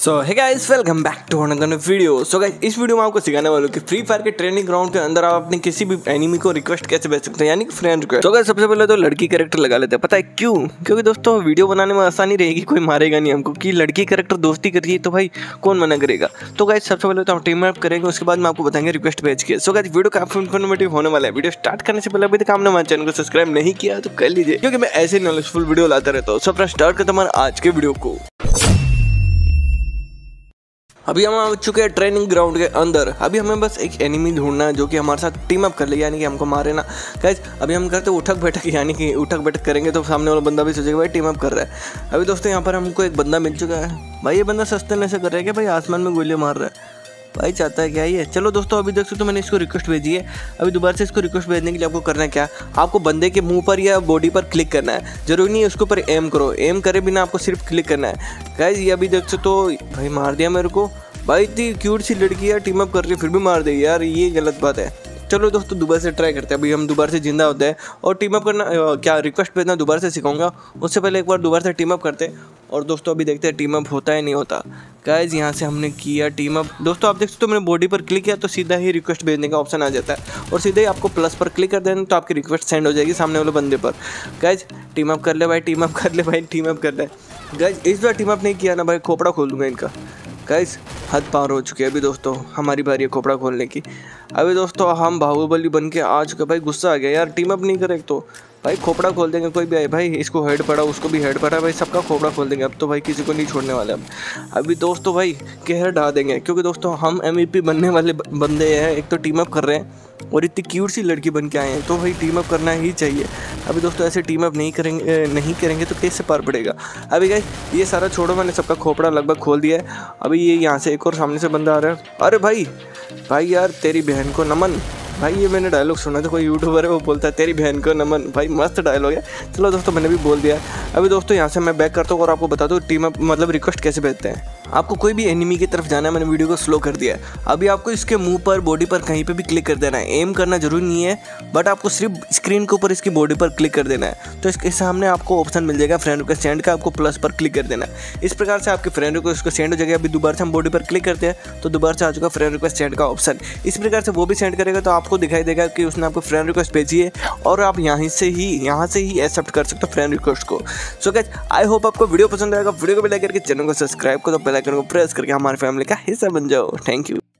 सो है guys, welcome back to another video. So guys, इस video में आपको सिखाने वाला हूँ कि फ्री फायर के ट्रेनिंग ग्राउंड के अंदर आप अपने किसी भी एनिमी को रिक्वेस्ट कैसे भेज सकते हैं, यानी कि फ्रेंड रिक्वेस्ट। तो गाइस, सबसे पहले तो लड़की कैरेक्टर लगा लेते हैं। पता है क्यों? क्योंकि दोस्तों वीडियो बनाने में आसानी रहेगी, कोई मारेगा नहीं हमको कि लड़की कैरेक्टर दोस्ती करिए, तो भाई कौन मना करेगा। तो गाइस, सबसे पहले तो हम टीम अप करेंगे, उसके बाद मैं आपको बताएंगे रिक्वेस्ट भेज के। सो गाइस, वीडियो काफी इन्फॉर्मेटिव होने वाला है। वीडियो स्टार्ट करने से पहले अभी तक आपने हमारे चैनल को सब्सक्राइब नहीं किया तो कर लीजिए, क्योंकि मैं ऐसे नॉलेजफुल वीडियो लाता रहता हूँ। सो अपना स्टार्ट करते हमारे आज के वीडियो को। अभी हम आ चुके हैं ट्रेनिंग ग्राउंड के अंदर। अभी हमें बस एक एनिमी ढूंढना है जो कि हमारे साथ टीम अप कर ले, यानी कि हमको मारे ना। गाइस, अभी हम करते उठक बैठक, यानी कि उठक बैठक करेंगे तो सामने वाला बंदा भी सोचेगा भाई टीम अप कर रहा है। अभी दोस्तों यहाँ पर हमको एक बंदा मिल चुका है। भाई ये बंदा सस्ते नशे कर रहा है कि भाई आसमान में गोलियाँ मार रहा है, भाई चाहता है क्या ये। चलो दोस्तों, अभी देख सकते हो मैंने इसको रिक्वेस्ट भेजी है। अभी दोबारा से इसको रिक्वेस्ट भेजने के लिए आपको करना है क्या, आपको बंदे के मुंह पर या बॉडी पर क्लिक करना है। जरूरी नहीं है उसके ऊपर एम करो, एम करे बिना आपको सिर्फ क्लिक करना है। गाइस, ये अभी देख सकते हो भाई मार दिया मेरे को। भाई इतनी क्यूट सी लड़की है, टीम अप कर रही है फिर भी मार देगी यार, ये गलत बात है। चलो दोस्तों, दोबारा से ट्राई करते हैं। अभी हम दोबारा से जिंदा होते हैं और टीम अप करना क्या रिक्वेस्ट भेजना दोबारा से सिखाऊंगा, उससे पहले एक बार दोबारा से टीम अप करते हैं। और दोस्तों अभी देखते हैं टीम अप होता है नहीं होता। गाइस, यहाँ से हमने किया टीम अप। दोस्तों आप देख सकते हो मैंने बॉडी पर क्लिक किया तो सीधा ही रिक्वेस्ट भेजने का ऑप्शन आ जाता है और सीधे ही आपको प्लस पर क्लिक कर देना तो आपकी रिक्वेस्ट सेंड हो जाएगी सामने वाले बंदे पर। गाइस, टीम अप कर ले भाई, टीम अप कर ले भाई, टीम अप कर ले। गाइस, इस बार टीम अप नहीं किया ना भाई, खोपड़ा खोल दूंगा इनका। गाइस, हद पार हो चुके हैं। अभी दोस्तों हमारी बारी है खोपड़ा खोलने की। अभी दोस्तों हम बाहुबली बन के आ चुके। भाई गुस्सा आ गया यार, टीम अप नहीं करे तो भाई खोपड़ा खोल देंगे। कोई भी आए भाई, इसको हेड पड़ा, उसको भी हेड पड़ा, भाई सबका खोपड़ा खोल देंगे। अब तो भाई किसी को नहीं छोड़ने वाले। अब अभी दोस्तों भाई कहर ढा देंगे, क्योंकि दोस्तों हम MVP बनने वाले बंदे हैं। एक तो टीम अप कर रहे हैं और इतनी क्यूट सी लड़की बन के आए हैं, तो भाई टीम अप करना ही चाहिए। अभी दोस्तों ऐसे टीम अप नहीं करेंगे तो कैसे पार पड़ेगा। अभी गाइस, ये सारा छोड़ो, मैंने सबका खोपड़ा लगभग खोल दिया है। अभी ये यहाँ से एक और सामने से बंदा आ रहा है। अरे भाई यार तेरी बहन को नमन। भाई ये मैंने डायलॉग सुना था, कोई यूट्यूबर है वो बोलता है तेरी बहन को नमन। भाई मस्त डायलॉग है। चलो दोस्तों मैंने भी बोल दिया है। अभी दोस्तों यहाँ से मैं बैक करता हूँ और आपको बता दूँ टीम अप मतलब रिक्वेस्ट कैसे भेजते हैं। आपको कोई भी एनिमी की तरफ जाना है, मैंने वीडियो को स्लो कर दिया है। अभी आपको इसके मुंह पर, बॉडी पर कहीं पे भी क्लिक कर देना है। एम करना जरूरी नहीं है, बट आपको सिर्फ स्क्रीन के ऊपर इसकी बॉडी पर क्लिक कर देना है। तो इसके सामने आपको ऑप्शन मिल जाएगा फ्रेंड रिक्वेस्ट सेंड का, आपको प्लस पर क्लिक कर देना है। इस प्रकार से आपके फ्रेंड रिक्वेस्ट को सेंड हो जाएगा। अभी दोबारा से हम बॉडी पर क्लिक करते हैं तो दोबारा से आ चुका फ्रेंड रिक्वेस्ट सेंड का ऑप्शन। इस प्रकार से वो भी सेंड करेगा तो आपको दिखाई देगा कि उसने आपको फ्रेंड रिक्वेस्ट भेजी है और आप यहाँ से ही एक्सेप्ट कर सकते हो फ्रेंड रिक्वेस्ट को। सो गाइस, आई होप आपको वीडियो पसंद आएगा। वीडियो को लाइक करके चैनल को सब्सक्राइब करो, बेल आइकन को प्रेस करके हमारे फैमिली का हिस्सा बन जाओ। Thank you.